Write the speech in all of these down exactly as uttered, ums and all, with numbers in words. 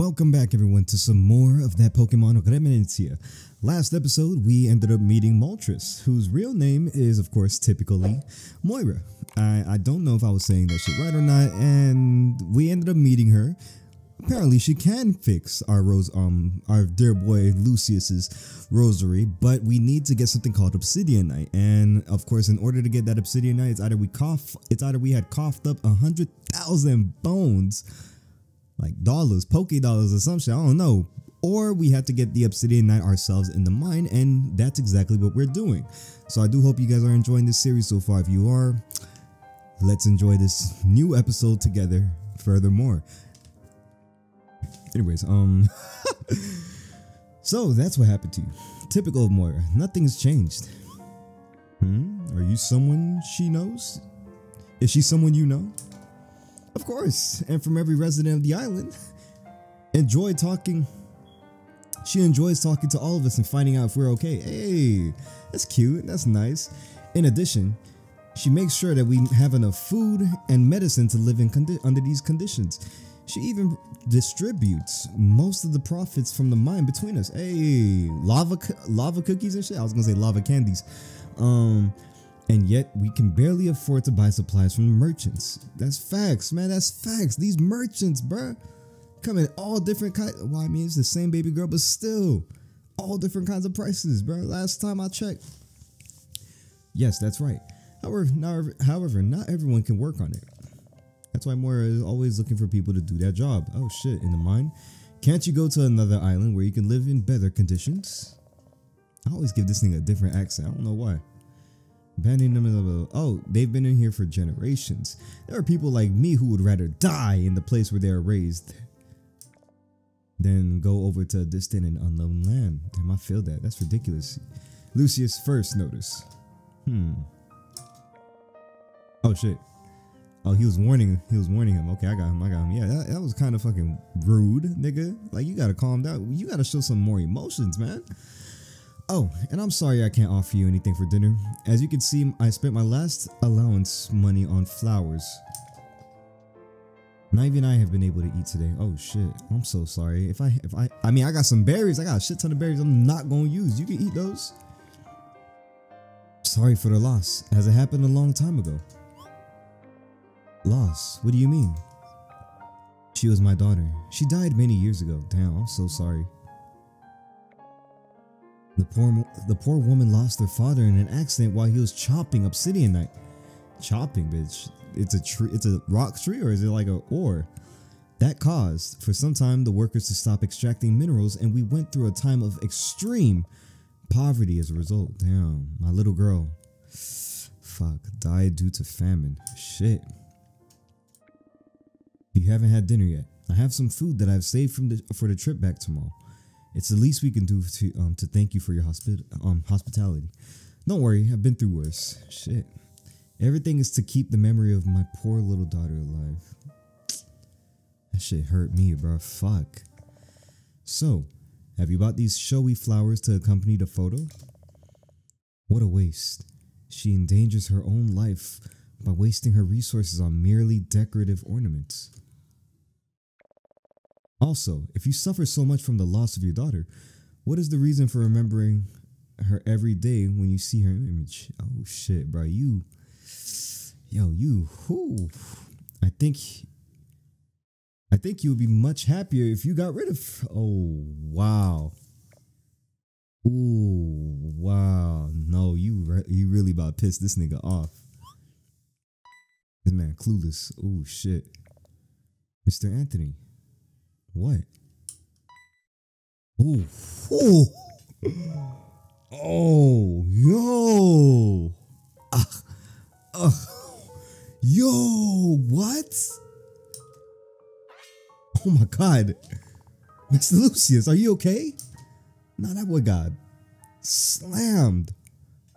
Welcome back everyone to some more of that Pokemon Reminiscencia. Last episode we ended up meeting Moltres, whose real name is of course typically Moira. I, I don't know if I was saying that shit right or not, and we ended up meeting her. Apparently she can fix our rose, um, our dear boy Lucius's rosary, but we need to get something called Obsidianite, and of course, in order to get that Obsidianite, it's either we cough, it's either we had coughed up a hundred thousand bones, like dollars, poke dollars, or some shit, I don't know, or we had to get the Obsidianite ourselves in the mine, and that's exactly what we're doing. So I do hope you guys are enjoying this series so far. If you are, let's enjoy this new episode together. Furthermore. Anyways, um, so that's what happened to you. Typical of Moira. Nothing's changed. Hmm? Are you someone she knows? Is she someone you know? Of course, and from every resident of the island. Enjoy talking. She enjoys talking to all of us and finding out if we're okay. Hey, that's cute. That's nice. In addition, she makes sure that we have enough food and medicine to live in condi- under these conditions. She even distributes most of the profits from the mine between us. Hey, lava lava cookies and shit. I was gonna say lava candies. Um, and yet we can barely afford to buy supplies from the merchants. That's facts, man. That's facts. These merchants, bruh, come in all different kinds. Well, I mean, it's the same baby girl, but still, all different kinds of prices, bruh. Last time I checked. Yes, that's right. However, however, not everyone can work on it. That's why Moira is always looking for people to do that job. Oh shit, in the mine? Can't you go to another island where you can live in better conditions? I always give this thing a different accent. I don't know why. Abandoning them. Oh, they've been in here for generations. There are people like me who would rather die in the place where they are raised than go over to a distant and unknown land. Damn, I feel that. That's ridiculous. Lucius first notice. Hmm. Oh shit. Oh, he was warning. He was warning him. Okay, I got him. I got him. Yeah, that, that was kind of fucking rude, nigga. Like, you gotta calm down. You gotta show some more emotions, man. Oh, and I'm sorry I can't offer you anything for dinner. As you can see, I spent my last allowance money on flowers. Nivy and I have been able to eat today. Oh shit, I'm so sorry. If I, if I, I mean, I got some berries. I got a shit ton of berries. I'm not gonna use. You can eat those. Sorry for the loss, as it happened a long time ago. Loss? What do you mean? She was my daughter. She died many years ago. Damn, I'm so sorry. The poor, the poor woman lost her father in an accident while he was chopping Obsidianite. Chopping, bitch. It's a tree. It's a rock tree, or is it like a ore? That caused for some time the workers to stop extracting minerals, and we went through a time of extreme poverty as a result. Damn, my little girl. Fuck, died due to famine. Shit. You haven't had dinner yet. I have some food that I've saved from the, for the trip back tomorrow. It's the least we can do to um to thank you for your hospi um hospitality. Don't worry, I've been through worse. Shit. Everything is to keep the memory of my poor little daughter alive. That shit hurt me, bro. Fuck. So, have you bought these showy flowers to accompany the photo? What a waste. She endangers her own life by wasting her resources on merely decorative ornaments. Also, if you suffer so much from the loss of your daughter, what is the reason for remembering her every day when you see her image? Oh shit, bro, you, yo, you, whoo, I think, I think you would be much happier if you got rid of, oh, wow. Ooh, wow, no, you, re you really about to piss this nigga off. This man clueless. Oh shit. Mister Anthony. What? Ooh. Ooh. Oh, yo. Uh, uh. Yo, what? Oh my god. Mister Lucius, are you okay? Nah, that boy got slammed.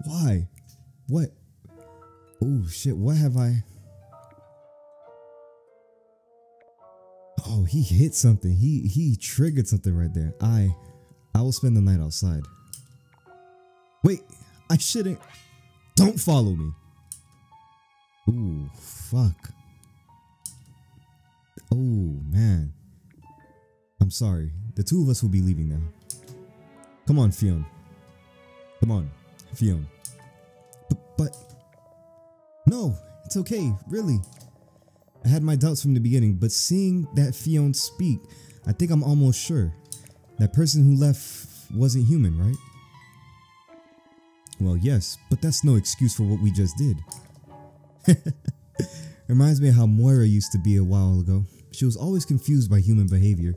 Why? What? Oh shit, what have I... Oh, he hit something. He he triggered something right there. I I will spend the night outside. Wait, I shouldn't. Don't follow me. Ooh, fuck. Oh, man. I'm sorry. The two of us will be leaving now. Come on, Fionn. Come on, Fionn. B but... No, it's okay, really. I had my doubts from the beginning, but seeing that Fionn speak, I think I'm almost sure. That person who left wasn't human, right? Well, yes, but that's no excuse for what we just did. Reminds me of how Moira used to be a while ago. She was always confused by human behavior.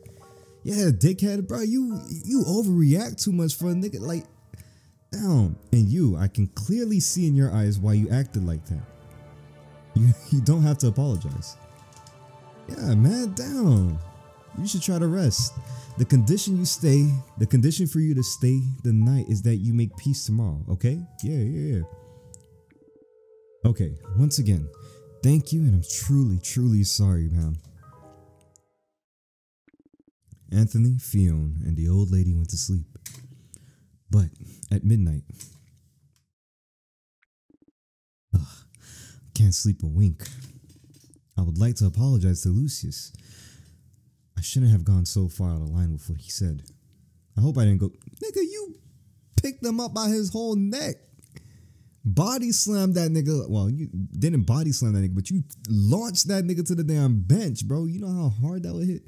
Yeah, dickhead, bro, you you overreact too much for a nigga, like, damn. And you, I can clearly see in your eyes why you acted like that. You, you don't have to apologize. Yeah, man, damn. You should try to rest. The condition you stay, the condition for you to stay the night is that you make peace tomorrow, okay? Yeah, yeah, yeah. Okay, once again, thank you, and I'm truly, truly sorry, ma'am. Anthony, Fionn, and the old lady went to sleep. But at midnight... Ugh, can't sleep a wink. I would like to apologize to Lucius. I shouldn't have gone so far out of line with what he said. I hope I didn't go... Nigga, you picked him up by his whole neck. Body slammed that nigga. Well, you didn't body slam that nigga, but you launched that nigga to the damn bench, bro. You know how hard that would hit?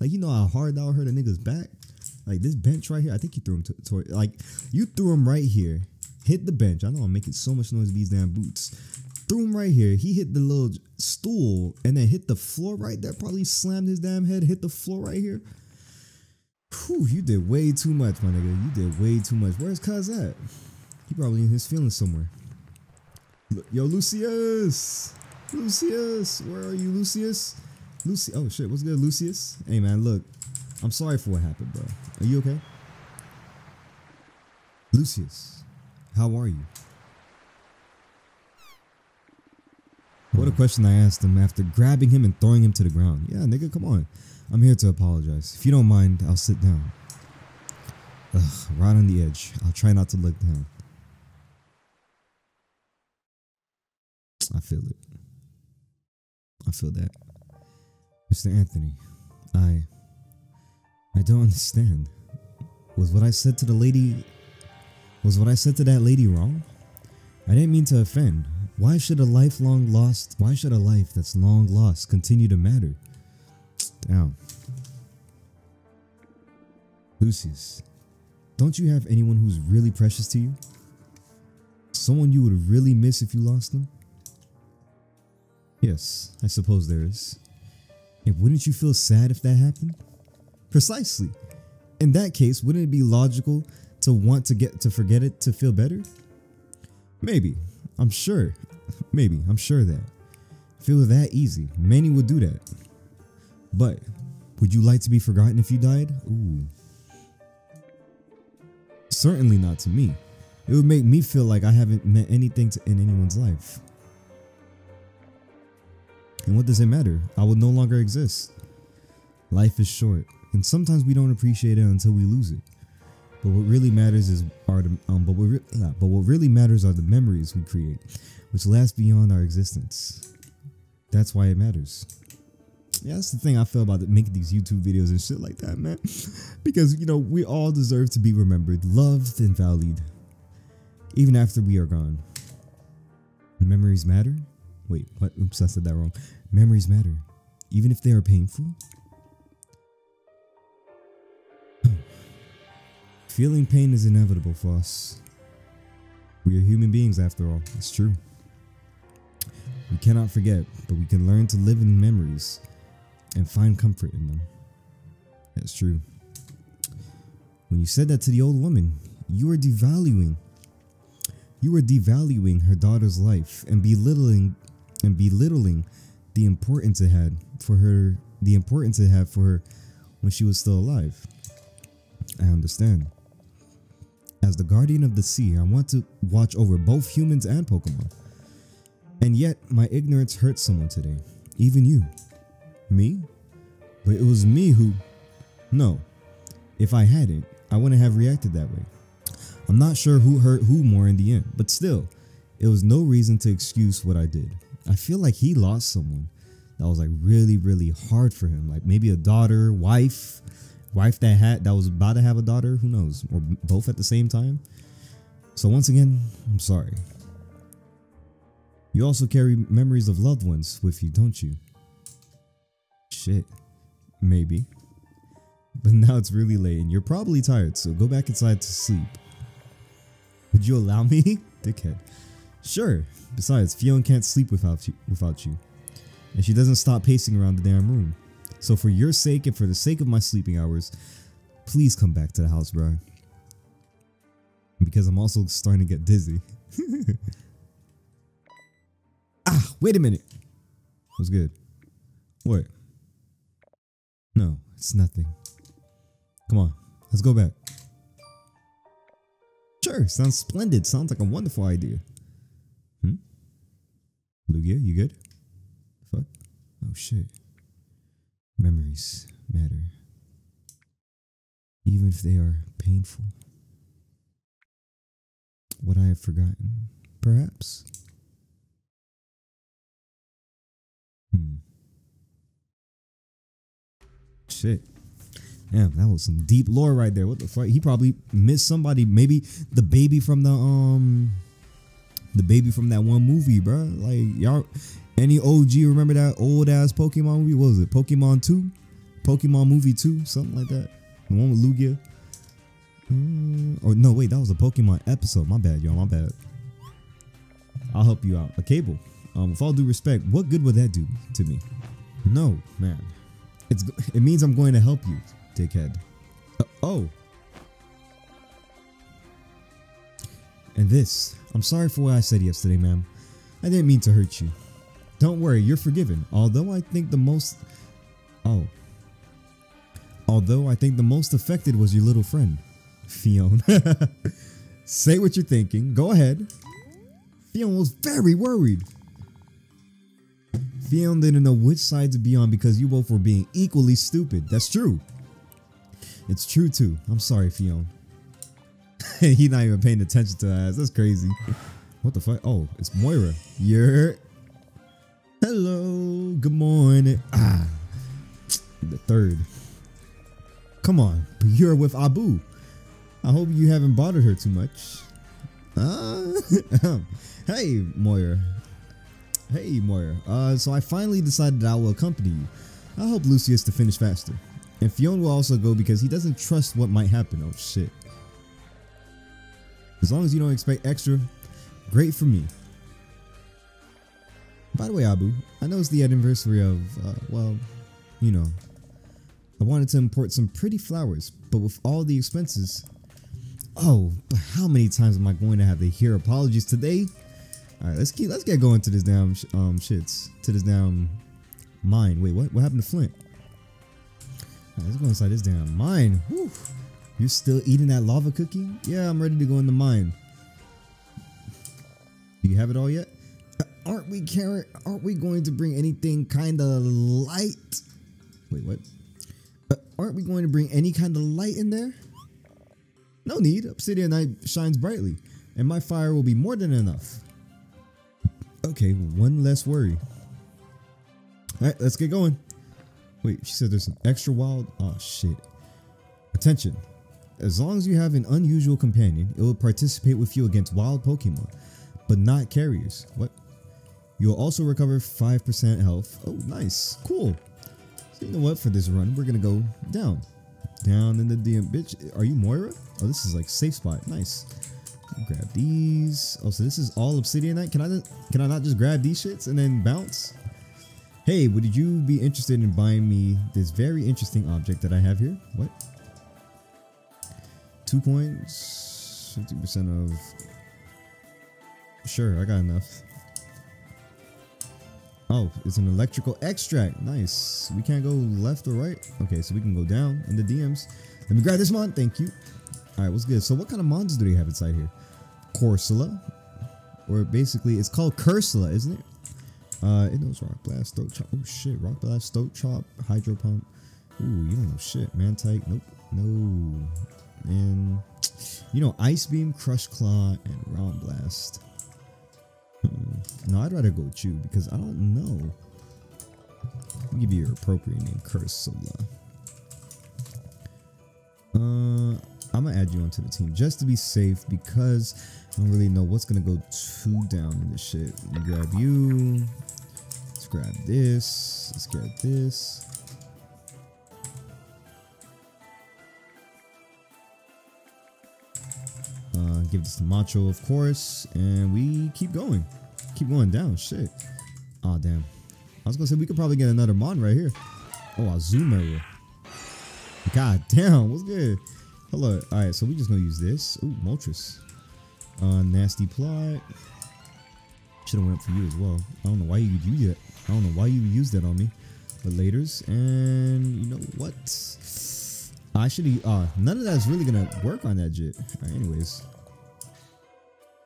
Like, you know how hard that would hurt a nigga's back? Like, this bench right here, I think you threw him to... to like, you threw him right here. Hit the bench. I know I'm making so much noise with these damn boots. Threw him right here. He hit the little stool and then hit the floor right there. Probably slammed his damn head. Hit the floor right here. Whew, you did way too much, my nigga. You did way too much. Where's Cuz at? He probably in his feelings somewhere. Yo, Lucius! Lucius! Where are you, Lucius? Lucy. Oh, shit. What's good, Lucius? Hey, man, look. I'm sorry for what happened, bro. Are you okay? Lucius, how are you? What a question I asked him after grabbing him and throwing him to the ground. Yeah, nigga, come on. I'm here to apologize. If you don't mind, I'll sit down. Ugh, right on the edge. I'll try not to look down. I feel it. I feel that. Mister Anthony, I... I don't understand. Was what I said to the lady... Was what I said to that lady wrong? I didn't mean to offend. Why should a lifelong lost... Why should a life that's long lost continue to matter? Damn. Lucius, don't you have anyone who's really precious to you? Someone you would really miss if you lost them? Yes, I suppose there is. And wouldn't you feel sad if that happened? Precisely. In that case, wouldn't it be logical to want to get to forget it to feel better? Maybe. I'm sure. Maybe. I'm sure that. If it was that easy, many would do that. But would you like to be forgotten if you died? Ooh. Certainly not to me. It would make me feel like I haven't meant anything to, in anyone's life. And what does it matter? I will no longer exist. Life is short, and sometimes we don't appreciate it until we lose it. But what really matters is our um, but what uh, but what really matters are the memories we create, which last beyond our existence. That's why it matters. Yeah, that's the thing I feel about it, making these YouTube videos and shit like that, man. Because you know we all deserve to be remembered, loved, and valued, even after we are gone. Memories matter. Wait, what? Oops, I said that wrong. Memories matter, even if they are painful. Feeling pain is inevitable for us. We are human beings after all, it's true. We cannot forget, but we can learn to live in memories and find comfort in them. That's true. When you said that to the old woman, you were devaluing. You were devaluing her daughter's life and belittling and belittling the importance it had for her the importance it had for her when she was still alive. I understand. As the guardian of the sea, I want to watch over both humans and Pokemon. And yet, my ignorance hurt someone today. Even you. Me? But it was me who... No. If I hadn't, I wouldn't have reacted that way. I'm not sure who hurt who more in the end, but still, it was no reason to excuse what I did. I feel like he lost someone that was like really, really hard for him. Like maybe a daughter, wife, wife that had that was about to have a daughter, who knows, or both at the same time. So once again, I'm sorry. You also carry memories of loved ones with you, don't you? Shit, maybe. But now it's really late and you're probably tired, so go back inside to sleep. Would you allow me? Dickhead. Sure. Besides, Fionn can't sleep without you, without you. And she doesn't stop pacing around the damn room. So for your sake and for the sake of my sleeping hours, please come back to the house, bro. Because I'm also starting to get dizzy. Ah, wait a minute. What's good? What? No, it's nothing. Come on, let's go back. Sure, sounds splendid. Sounds like a wonderful idea. Hmm? Lugia, you good? Fuck. Oh shit. Memories matter. Even if they are painful. What I have forgotten, perhaps? Hmm. Shit. Damn, that was some deep lore right there. What the fuck? He probably missed somebody. Maybe the baby from the um the baby from that one movie, bro. Like, y'all, any O G remember that old ass Pokemon movie? What was it? Pokemon two? Pokemon movie two? Something like that. The one with Lugia. Mm, or no, wait, that was a Pokemon episode. My bad, y'all. My bad. I'll help you out. A cable. Um, with all due respect, what good would that do to me? No, man. It's it means I'm going to help you, dickhead. Uh, oh. And this. I'm sorry for what I said yesterday, ma'am. I didn't mean to hurt you. Don't worry, you're forgiven. Although I think the most... Oh. Although I think the most affected was your little friend, Fionn. Say what you're thinking. Go ahead. Fionn was very worried. Fionn didn't know which side to be on because you both were being equally stupid. That's true. It's true too. I'm sorry, Fionn. He's not even paying attention to us. That's crazy. What the fuck? Oh, it's Moira. You're... Hello. Good morning. Ah. The third. Come on. But you're with Abu. I hope you haven't bothered her too much. Uh, hey, Moira. Hey, Moira. Uh, so I finally decided that I will accompany you. I'll help Lucius to finish faster. And Fionn will also go because he doesn't trust what might happen. Oh, shit. As long as you don't expect extra, great for me. By the way, Abu, I know it's the anniversary of, uh, well, you know. I wanted to import some pretty flowers, but with all the expenses... Oh, but how many times am I going to have to hear apologies today? All right, let's keep let's get going to this damn sh um shits to this damn mine. Wait, what? What happened to Flint? All right, let's go inside this damn mine. Whew. You're still eating that lava cookie? Yeah, I'm ready to go in the mine. Do you have it all yet? Aren't we carrying? Aren't we going to bring anything kind of light? Wait, what? Uh, aren't we going to bring any kind of light in there? No need, Obsidian Knight shines brightly, and my fire will be more than enough. Okay, one less worry. Alright, let's get going. Wait, she said there's some extra wild... Oh, shit. Attention. As long as you have an unusual companion, it will participate with you against wild Pokemon, but not carriers. What? You'll also recover five percent health. Oh, nice. Cool. So you know what? For this run, we're going to go down. Down in the damn bitch. Are you Moira? Oh, this is like safe spot. Nice. Grab these. Oh, so this is all Obsidianite. Can I can I not just grab these shits and then bounce? Hey, would you be interested in buying me this very interesting object that I have here? What? Two coins. fifty percent of. Sure, I got enough. Oh, it's an electrical extract. Nice. We can't go left or right. Okay, so we can go down in the D Ms. Let me grab this mon. Thank you. All right, what's good? So what kind of mons do they have inside here? Corsola. Or basically, it's called Cursola, isn't it? Uh, it knows Rock Blast, Throat Chop. Oh, shit. Rock Blast, Throat Chop, Hydro Pump. Ooh, you don't know shit. Metang. Nope. No. And, you know, Ice Beam, Crush Claw, and Rock Blast. No, I'd rather go with you because I don't know. I'll give you your appropriate name, Cursola. Uh, I'm gonna add you onto the team just to be safe, because I don't really know what's gonna go too down in this shit. Let me grab you. Let's grab this. Let's grab this. Uh, give this to Macho, of course, and we keep going. Keep going down. Shit. Aw, oh, damn. I was gonna say we could probably get another Mon right here. Oh, I'll zoom right here. God damn, what's good? Hello. Alright, so we just gonna use this. Ooh, Moltres. Uh, Nasty Plot. Should've went up for you as well. I don't know why you would use that. I don't know why you would use that on me. But laters, and you know what? I should've, uh, none of that's really gonna work on that jit. Alright, anyways.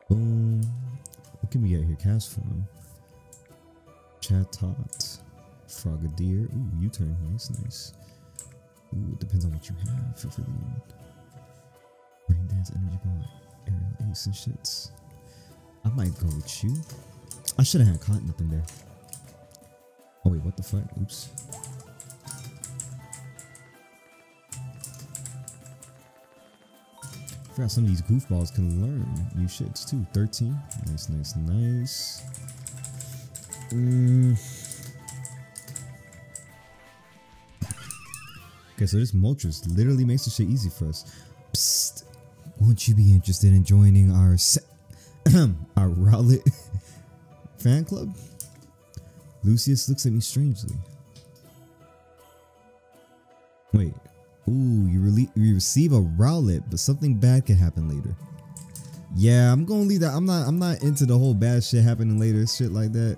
Boom. What can we get here? Cast form. Chatot. Frogadier. Ooh, U-turn. Nice, nice. Ooh, it depends on what you have for the end. Braindance, energy ball, aerial ace and shits. I might go with you. I should have had cotton up in there. Oh wait, what the fuck? Oops. I forgot some of these goofballs can learn new shits too. thirteen. Nice, nice, nice. Mmm. Okay, so this Moltres literally makes this shit easy for us. Psst, won't you be interested in joining our se our Rowlet fan club? Lucius looks at me strangely. Wait, ooh, you, re you receive a Rowlet, but something bad could happen later. Yeah, I'm gonna leave that. I'm not. I'm not into the whole bad shit happening later, shit like that.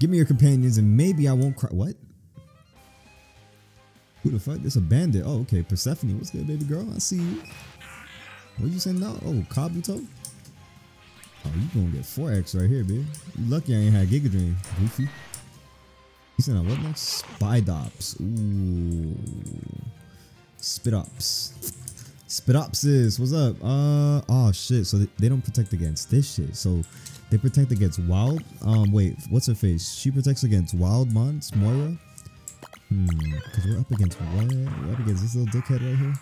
Give me your companions, and maybe I won't cry. What? Who the fuck? This a bandit. Oh, okay. Persephone. What's good, baby girl? I see you. What you sending out? Oh, Kabuto? Oh, you gonna get four X right here, bitch. You lucky I ain't had Giga Drain. Goofy. You sending out what next? Spidops. Ooh. Spidops. Spidopsis. What's up? Uh, oh, shit. So they don't protect against this shit. So they protect against wild. Um, wait. What's her face? She protects against wild mons. Moira. Hmm, because we're up against what? We're up against this little dickhead right here.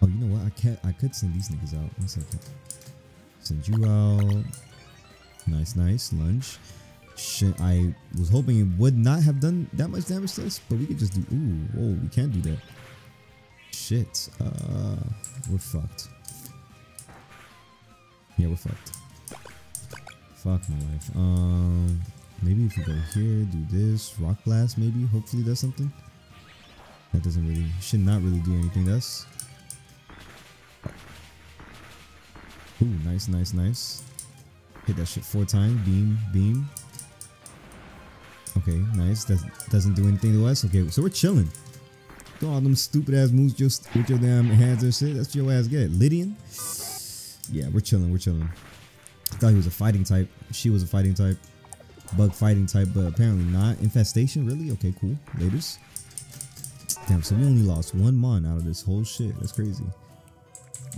Oh, you know what? I can't. I could send these niggas out. One second. Send you out. Nice, nice. Lunge. Shit, I was hoping it would not have done that much damage to us, but we could just do. Ooh, whoa, we can't do that. Shit. Uh, we're fucked. Yeah, we're fucked. Fuck my life. Um. Maybe if we go here, do this, Rock Blast maybe, hopefully that's something. That doesn't really, should not really do anything else. Ooh, nice, nice, nice. Hit that shit four times, beam, beam. Okay, nice, that doesn't do anything to us. Okay, so we're chilling. Do all them stupid ass moves just with your damn hands and shit, that's your ass good. Lydian? Yeah, we're chilling, we're chilling. I thought he was a fighting type, she was a fighting type. Bug fighting type, but apparently not. Infestation, really? Okay, cool. Laters. Damn, so we only lost one mon out of this whole shit. That's crazy.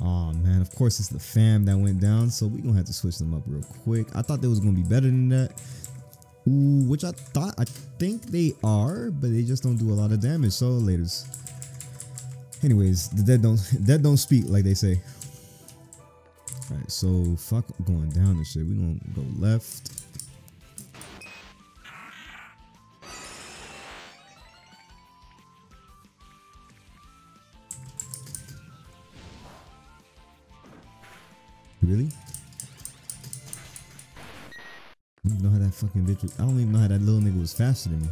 Aw, man. Of course, it's the fam that went down, so we're gonna have to switch them up real quick. I thought they was gonna be better than that. Ooh, which I thought, I think they are, but they just don't do a lot of damage, so laters. Anyways, the dead don't, dead don't speak, like they say. Alright, so fuck going down and shit. We're gonna go left. Really? I don't know how that fucking bitch was. I don't even know how that little nigga was faster than me.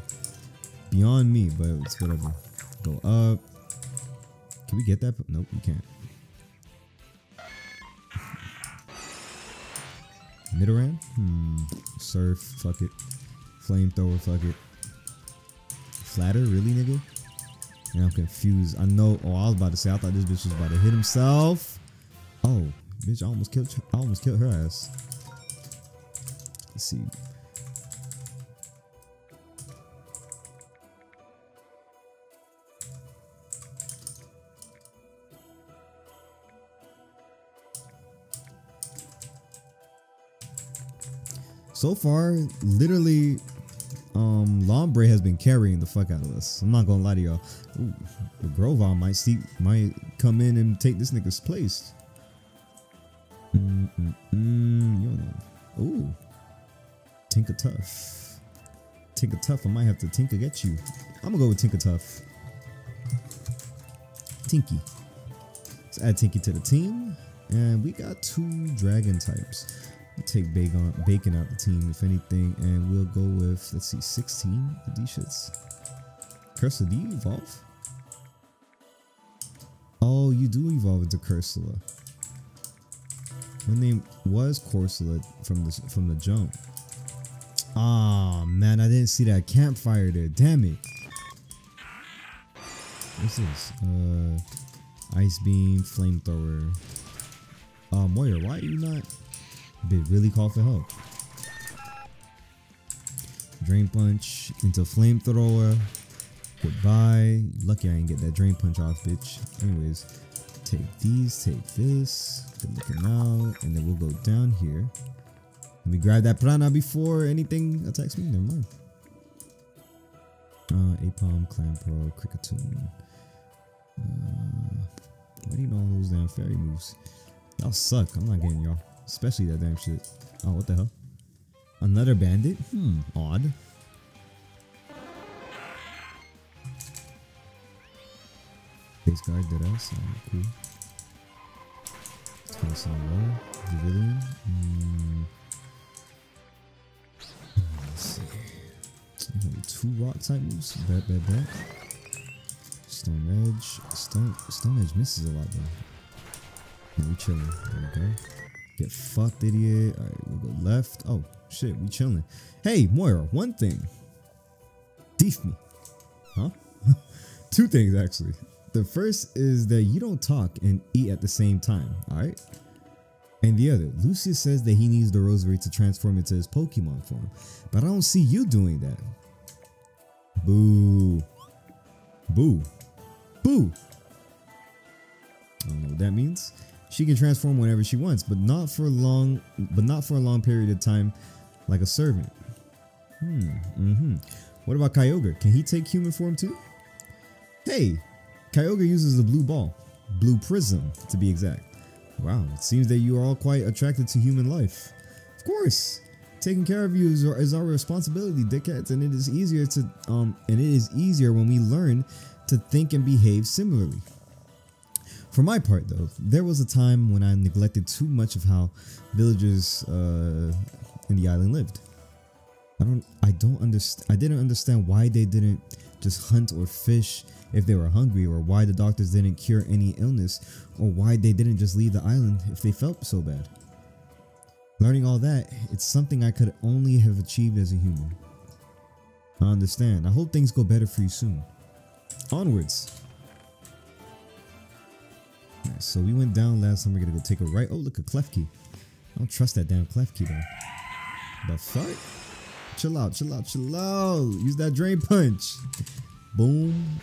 Beyond me, but it's whatever. Go up. Can we get that? Nope, we can't. Nidoran? Hmm. Surf, fuck it. Flamethrower, fuck it. Flatter, really, nigga? And I'm confused. I know. Oh, I was about to say, I thought this bitch was about to hit himself. Oh. Bitch, I almost killed. I almost killed her ass. Let's see. So far, literally, um, Lombre has been carrying the fuck out of us. I'm not gonna lie to y'all. Ooh, the Grovon might see, might come in and take this nigga's place. Mm -mm -mm, you don't know. Ooh, Tinker Tough. Tinker Tough. I might have to Tinker get you. I'm gonna go with Tinker Tough. Tinky. Let's add Tinky to the team, and we got two Dragon types. We'll take bacon, bacon out the team, if anything, and we'll go with, let's see, sixteen of these shits. Cursola, do you evolve? Oh, you do evolve into Cursola. My name was Corsola from the, from the jump. Ah, oh, man, I didn't see that campfire there. Damn it. What's this? Uh, Ice Beam, Flamethrower. Uh, Moira, why are you not... Did really call for help. Drain Punch into Flamethrower. Goodbye. Lucky I didn't get that Drain Punch off, bitch. Anyways, take these, take this. Good looking out. And then we'll go down here. Let me grab that Piranha before anything attacks me. Never mind. Uh, Apom, Clamperl, Cricketune. Uh, why do you know all those damn fairy moves? Y'all suck. I'm not getting y'all. Especially that damn shit. Oh, what the hell? Another bandit? Hmm, odd. Face guard, deadass. Oh, cool. It's kind of sound low. Pavilion. Mm. Let's see. Two rock type moves. Bad, bad, bad. Stone Edge. Stone, Stone Edge misses a lot, though. No, we chilling. There we go. Get fucked, idiot. Alright, we'll go left. Oh, shit, we chilling. Hey, Moira, one thing. Deef me. Huh? Two things, actually. The first is that you don't talk and eat at the same time, alright? And the other, Lucius says that he needs the rosary to transform into his Pokemon form, but I don't see you doing that. Boo. Boo. Boo. I don't know what that means. She can transform whenever she wants, but not for long, but not for a long period of time, like a servant. Hmm. Mm-hmm. What about Kyogre? Can he take human form too? Hey, Kyogre uses the blue ball, blue prism to be exact. Wow. It seems that you are all quite attracted to human life. Of course, taking care of you is, is our responsibility, dickheads, and it is easier to um, and it is easier when we learn to think and behave similarly. For my part, though, there was a time when I neglected too much of how villagers uh, in the island lived. I don't, I don't understand. I didn't understand why they didn't just hunt or fish if they were hungry, or why the doctors didn't cure any illness, or why they didn't just leave the island if they felt so bad. Learning all that, it's something I could only have achieved as a human. I understand. I hope things go better for you soon. Onwards. So we went down last time. We're gonna go take a right. Oh, look, a Klefki. I don't trust that damn Klefki though. The fuck? Chill out, chill out, chill out. Use that Drain Punch. Boom.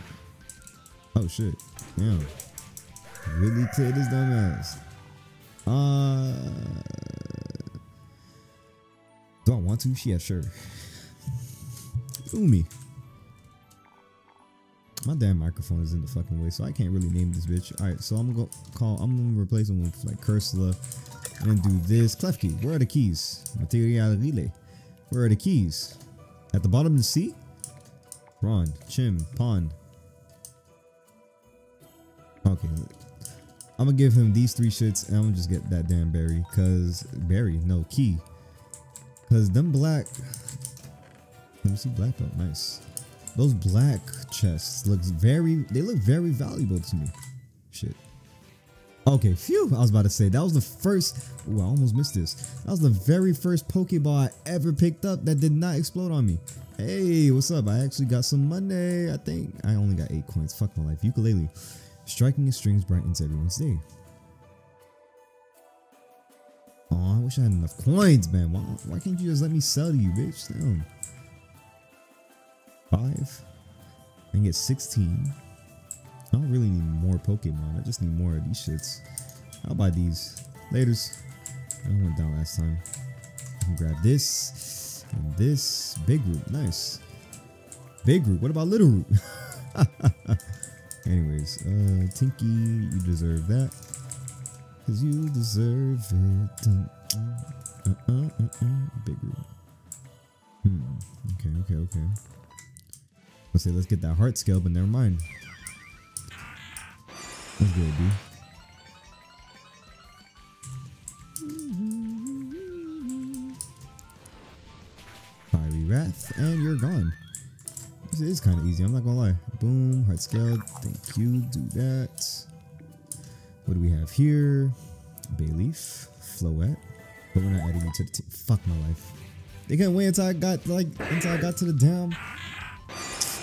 Oh shit. Damn. Really clear this dumbass. Uh. Do I want to? Yeah, sure. Fool me. My damn microphone is in the fucking way, so I can't really name this bitch. Alright, so I'm gonna go call, I'm gonna replace him with like Cursola and do this. Klefki, where are the keys? Material relay. Where are the keys? At the bottom of the sea? Ron, Chim, Pond. Okay. I'm gonna give him these three shits and I'm gonna just get that damn berry. Cause berry, no key. Cause them black. Let me see black belt, nice. Those black chests looks very, they look very valuable to me. Shit. Okay, phew, I was about to say, that was the first, ooh, I almost missed this. That was the very first Pokeball I ever picked up that did not explode on me. Hey, what's up? I actually got some money, I think. I only got eight coins, fuck my life. Ukulele. Striking his strings brightens everyone's day. Aw, I wish I had enough coins, man. Why, why can't you just let me sell to you, bitch? Damn. Five and get sixteen. I don't really need more Pokemon. I just need more of these shits. I'll buy these. Laters. I went down last time. Grab this. And this Big Root, nice. Big Root, what about Little Root? Anyways, uh, Tinky, you deserve that. Cause you deserve it. Uh, uh, uh, uh, Big Root. Hmm. Okay, okay, okay. Let's say let's get that Heart Scale, but never mind. Let's go, B. Fiery Wrath, and you're gone. This is kind of easy, I'm not gonna lie. Boom, Heart Scale. Thank you. Do that. What do we have here? Bayleaf, Floette, but we're not adding it to the team. Fuck my life. They couldn't wait until I got like until I got to the damn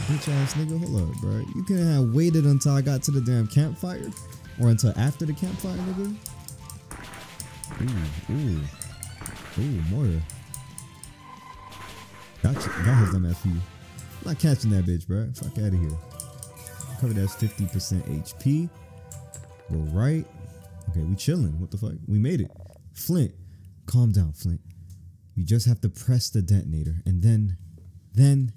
bitch ass nigga. Hold up, bro. You couldn't have waited until I got to the damn campfire, or until after the campfire, nigga. Ooh, ooh, ooh, Moira. Gotcha. Got his dumb ass for you. I'm not catching that bitch, bro. Fuck out of here. Cover that's fifty percent H P. Go right. Okay, we chilling. What the fuck? We made it. Flint, calm down, Flint. You just have to press the detonator, and then, then,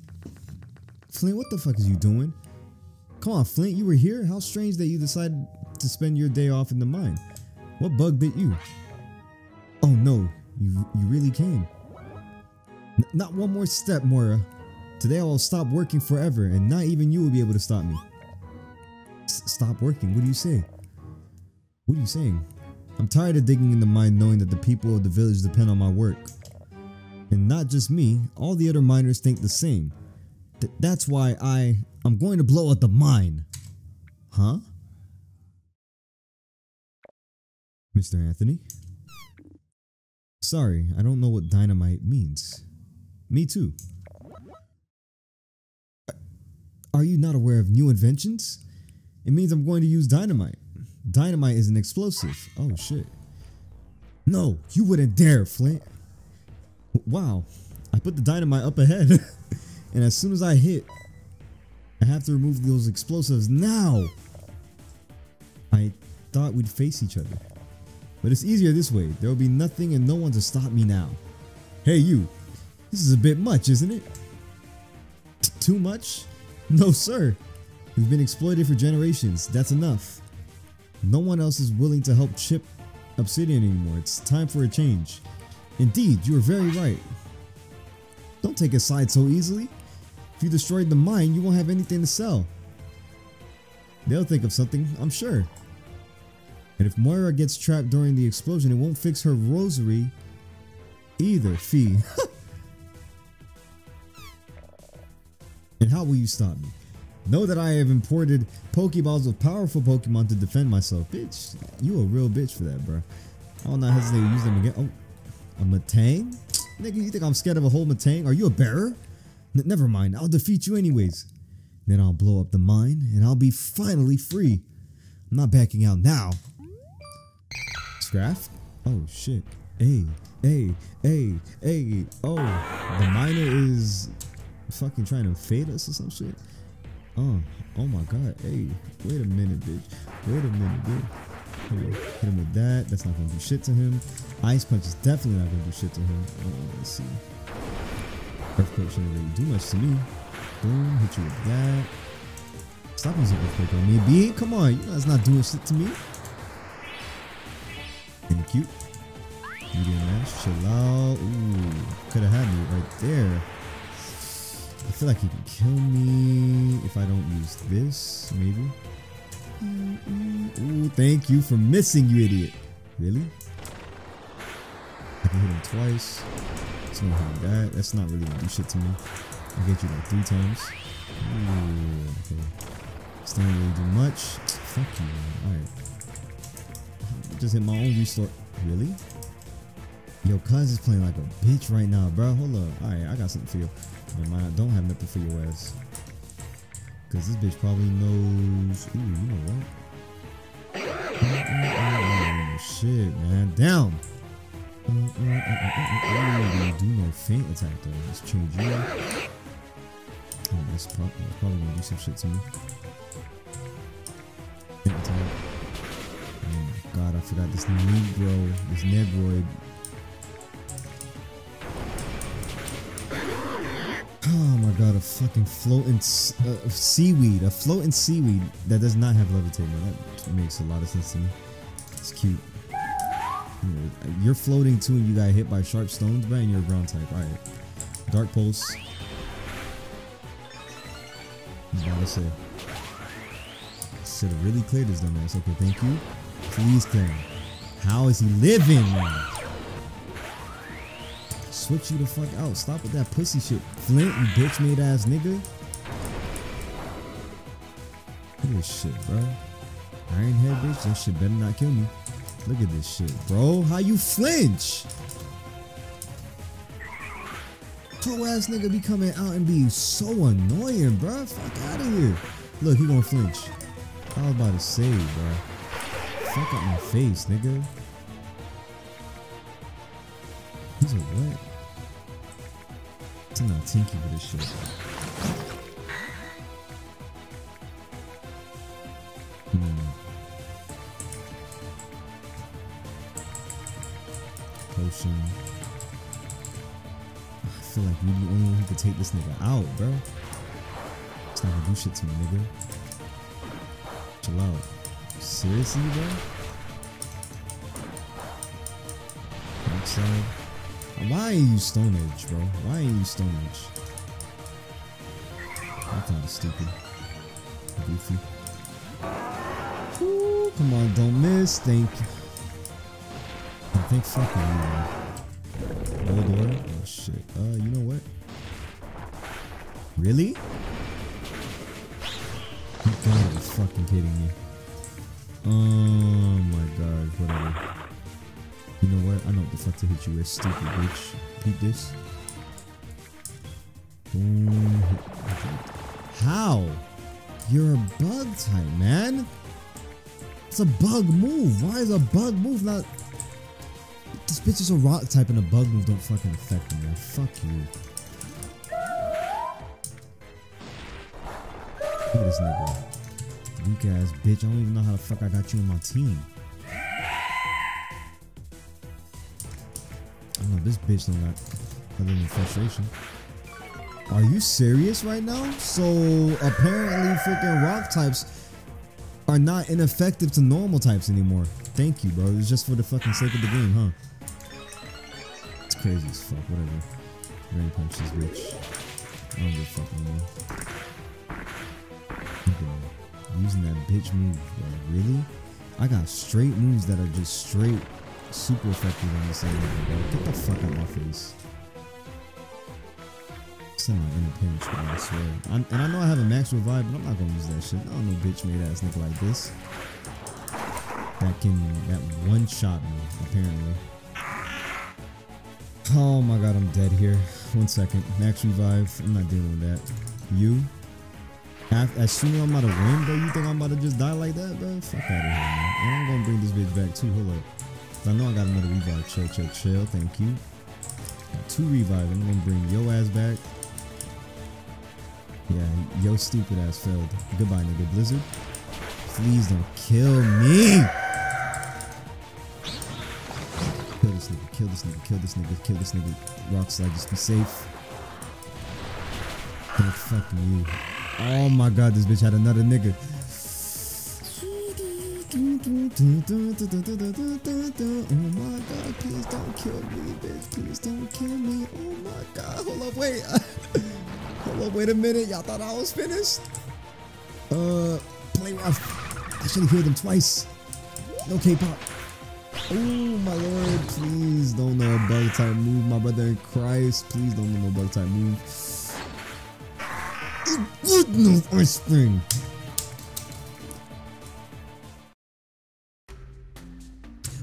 Flint, what the fuck is you doing? Come on, Flint, you were here? How strange that you decided to spend your day off in the mine. What bug bit you? Oh no, you you really came. N not one more step, Moira. Today I will stop working forever, and not even you will be able to stop me. S stop working? What do you say? What are you saying? I'm tired of digging in the mine knowing that the people of the village depend on my work. And not just me, all the other miners think the same. Th that's why I... I'm going to blow up the mine. Huh? Mister Anthony? Sorry, I don't know what dynamite means. Me too. Are you not aware of new inventions? It means I'm going to use dynamite. Dynamite is an explosive. Oh shit. No, you wouldn't dare, Flint. Wow. I put the dynamite up ahead. And as soon as I hit, I have to remove those explosives now. I thought we'd face each other. But it's easier this way. There will be nothing and no one to stop me now. Hey you. This is a bit much, isn't it? T- too much? No sir. We've been exploited for generations. That's enough. No one else is willing to help chip Obsidian anymore. It's time for a change. Indeed, you are very right. Don't take a side so easily. If you destroyed the mine, you won't have anything to sell. They'll think of something, I'm sure. And if Moira gets trapped during the explosion, it won't fix her rosary either, Fee. And how will you stop me? Know that I have imported Pokeballs of powerful Pokemon to defend myself. Bitch, you a real bitch for that, bro. I will not hesitate to use them again. Oh, a Metang? Nigga, you think I'm scared of a whole Metang? Are you a bearer? N never mind, I'll defeat you anyways. Then I'll blow up the mine, and I'll be finally free. I'm not backing out now. Scraft? Oh, shit. Hey, hey, hey, hey. Oh, the miner is fucking trying to fade us or some shit. Oh, oh my god, hey, wait a minute, bitch. Wait a minute, bitch. Hit him with that. That's not gonna do shit to him. Ice Punch is definitely not gonna do shit to him. Oh, let's see. Earthquake shouldn't really do much to me. Boom, hit you with that. Stop using Earthquake on me, B. Come on, you know it's not doing shit to me. Thank you. Medium Mash, chill out. Ooh, could have had me right there. I feel like he can kill me if I don't use this, maybe. Ooh, thank you for missing, you idiot. Really? I can hit him twice. Somehow that. That's not really gonna do shit to me. I'll get you like three times. Ooh, okay. It's not really do much. Fuck you, man. Alright. Just hit my own restore. Really? Yo, cuz is playing like a bitch right now, bro. Hold up. Alright, I got something for you. Never mind, I don't have nothing for your ass. Cause this bitch probably knows. Ooh, you know what? Oh, shit, man. Down! Uh, uh, uh, uh, uh, uh, uh, uh. Do no faint attack though. Let's change you. Oh, that's pro probably gonna do some shit to me. Faint attack. Oh my god, I forgot this Negro. This Negroid. god, a fucking floating uh, seaweed. A floating seaweed that does not have levitate. That makes a lot of sense to me. It's cute. You're floating too and you got hit by sharp stones, man. You're a ground type. Alright. Dark Pulse. Now let's see. Should have really cleared this dumbass. Okay, thank you. Please clear him. How is he living, man? Switch you the fuck out. Stop with that pussy shit. Flint, you bitch made ass nigga. Look at this shit, bro. Iron head bitch, that shit better not kill me. Look at this shit, bro. How you flinch? Toe ass nigga be coming out and be so annoying, bro. Fuck out of here. Look, he gonna flinch. I was about to say, bro. Fuck out my face, nigga. He's a what? It's not Tinky for this shit. Potion. I feel like you're the only one who can take this nigga out, bro. It's not gonna do shit to me, nigga. Chill out. Seriously, bro? Backside. Why ain't you Stone Edge, bro? Why ain't you Stone Edge? That's kinda stupid. Goofy. Ooh, come on, don't miss. Thank you. I think fucking you, man. Old order? Oh shit. Uh, you know what? Really? You gotta be fucking kidding me. Oh my god, whatever. You know what? I know what the fuck to hit you with, stupid bitch. Beat this. Boom. How? You're a bug type, man. It's a bug move. Why is a bug move not? This bitch is a rock type and a bug move don't fucking affect me, man. Fuck you. Look at this nigga. Weak ass bitch. I don't even know how the fuck I got you on my team. No, this bitch don't got other than frustration. Are you serious right now? So apparently freaking rock types are not ineffective to normal types anymore. Thank you, bro. It's just for the fucking sake of the game, huh? It's crazy as fuck. Whatever. Drain Punch this bitch. I don't give a fuck anymore. Okay. Using that bitch move, bro. Really? I got straight moves that are just straight super effective on this area, bro. Get the fuck out of my face. It's in a pinch, bro, I swear. I'm, and I know I have a Max Revive, but I'm not gonna use that shit. I don't know bitch made ass nigga like this. That can, that one shot me, apparently. Oh my god, I'm dead here. One second. Max Revive, I'm not dealing with that. You? As soon as I'm about to win, bro, you think I'm about to just die like that, bro? Fuck out of here, man. And I'm gonna bring this bitch back too, hold up. I know I got another revive. Chill, chill, chill. Thank you. Got two revive. I'm gonna bring yo ass back. Yeah, yo stupid ass failed. Goodbye, nigga. Blizzard. Please don't kill me. Kill this nigga. Kill this nigga. Kill this nigga. Kill this nigga. Rock slide. Just be safe. Don't fuck you. Oh my god, this bitch had another nigga. Oh my god, please don't kill me, bitch. Please don't kill me. Oh my god, hold up, wait. Hold up, wait a minute. Y'all thought I was finished? Uh, play rough. I should've healed him twice. No K-pop. Oh my lord, please don't know a bug type move, my brother in Christ. Please don't know no bug type move. You would know Ice Spring.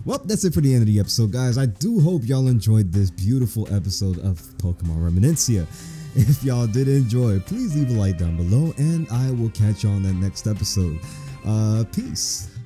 Well, that's it for the end of the episode, guys. I do hope y'all enjoyed this beautiful episode of Pokemon Reminiscencia. If y'all did enjoy, please leave a like down below, and I will catch y'all on that next episode. Uh, peace.